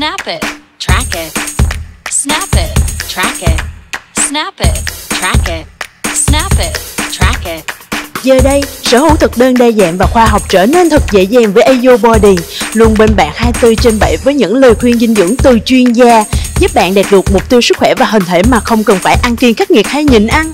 Snap it, track it. Snap it, track it. Snap it, track it. Snap it, track it. Giờ đây, sở hữu thực đơn đa dạng và khoa học trở nên thật dễ dàng với AyoBody, luôn bên bạn 24/7 với những lời khuyên dinh dưỡng từ chuyên gia, giúp bạn đạt được mục tiêu sức khỏe và hình thể mà không cần phải ăn kiêng khắc nghiệt hay nhịn ăn.